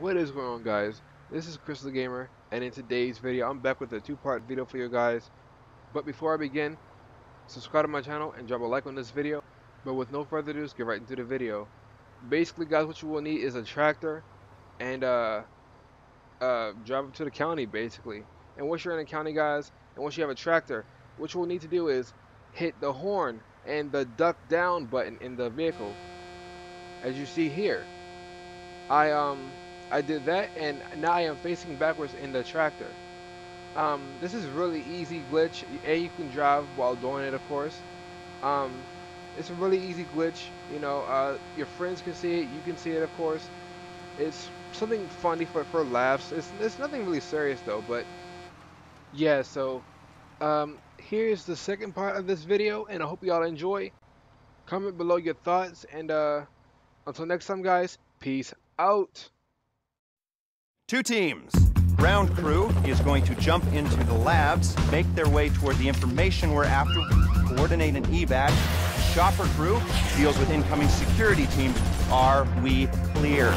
What is going on, guys? This is Chris the Gamer, and in today's video I'm back with a two-part video for you guys. But before I begin, subscribe to my channel and drop a like on this video. But with no further ado, let's get right into the video. Basically, guys, what you will need is a tractor and drive up to the county, basically. And once you're in the county, guys, and once you have a tractor, what you will need to do is hit the horn and the duck down button in the vehicle, as you see here. I did that, and now I am facing backwards in the tractor. This is really easy glitch, and you can drive while doing it, of course. It's a really easy glitch, you know. Your friends can see it, you can see it, of course. It's something funny for laughs. It's nothing really serious though, but yeah. So here's the second part of this video, and I hope y'all enjoy. Comment below your thoughts, and until next time, guys. Peace out. Two teams. Ground crew is going to jump into the labs, make their way toward the information we're after, coordinate an evac. Chopper crew deals with incoming security teams. Are we clear?